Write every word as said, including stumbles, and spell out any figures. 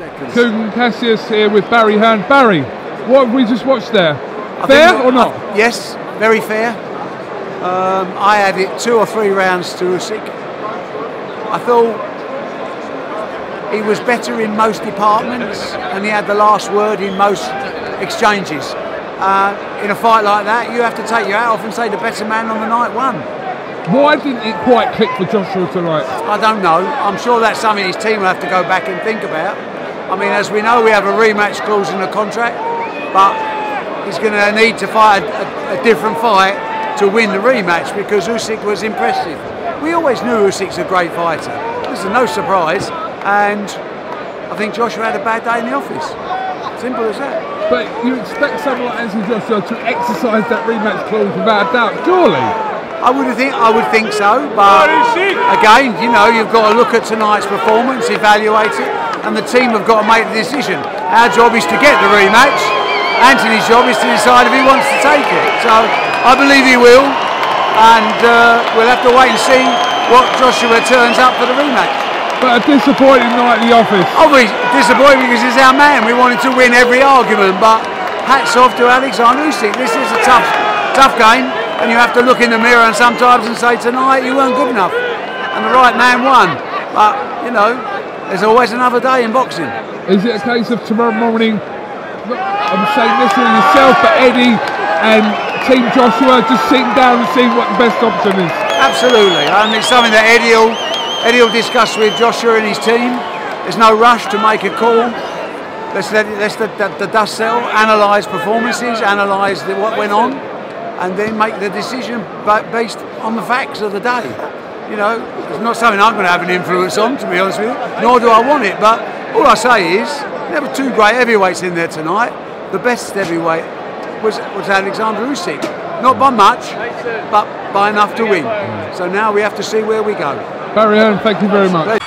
seconds. Kugan Cassius here with Barry Hearn. Barry, what have we just watched there? I fair or not? I, yes, very fair. Um, I added two or three rounds to Usyk. I thought he was better in most departments and he had the last word in most exchanges. Uh, in a fight like that, you have to take your hat off and say the better man on the night won. Why didn't it quite click for Joshua tonight? I don't know. I'm sure that's something his team will have to go back and think about. I mean, as we know, we have a rematch clause in the contract, but he's going to need to fight a, a, a different fight to win the rematch because Usyk was impressive. We always knew Usyk's a great fighter. This is no surprise, and I think Joshua had a bad day in the office. Simple as that. But you expect someone like Anthony Joshua to exercise that rematch clause without a doubt, surely? I would think I would think so, but again, you know, you've got to look at tonight's performance, evaluate it, and the team have got to make the decision. Our job is to get the rematch. Anthony's job is to decide if he wants to take it. So I believe he will, and uh, we'll have to wait and see what Joshua turns up for the rematch. But a disappointing night in the office. Obviously disappointing because he's our man. We wanted to win every argument, but hats off to Alexander Usyk. This is a tough, tough game. And you have to look in the mirror and sometimes and say, tonight you weren't good enough. And the right man won. But, you know, there's always another day in boxing. Is it a case of tomorrow morning, I'm saying this to yourself, but Eddie and Team Joshua just sitting down and seeing what the best option is? Absolutely. And it's something that Eddie will, Eddie will discuss with Joshua and his team. There's no rush to make a call. Let's let, let's let the, the dust settle, analyse performances, analyse the, what went on, and then make the decision based on the facts of the day. You know, it's not something I'm going to have an influence on, to be honest with you, nor do I want it, but all I say is, there were two great heavyweights in there tonight. The best heavyweight was, was Alexander Usyk. Not by much, but by enough to win. So now we have to see where we go. Barry Hearn, thank you very much.